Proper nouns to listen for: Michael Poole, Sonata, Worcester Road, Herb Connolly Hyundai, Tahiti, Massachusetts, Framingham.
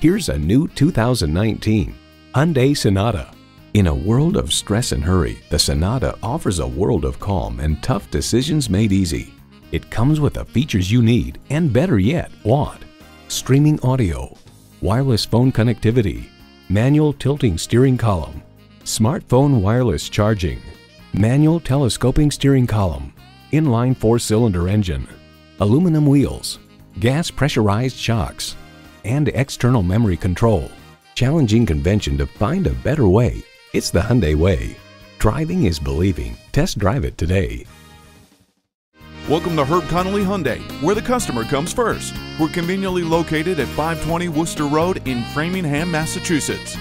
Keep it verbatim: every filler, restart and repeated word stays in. Here's a new two thousand nineteen Hyundai Sonata. In a world of stress and hurry, the Sonata offers a world of calm and tough decisions made easy. It comes with the features you need and, better yet, want. Streaming audio, wireless phone connectivity, manual tilting steering column, smartphone wireless charging, manual telescoping steering column, inline four-cylinder engine, aluminum wheels, gas pressurized shocks, and external memory control. Challenging convention to find a better way. It's the Hyundai way. Driving is believing. Test drive it today. Welcome to Herb Connolly Hyundai, where the customer comes first. We're conveniently located at five twenty Worcester Road in Framingham, Massachusetts.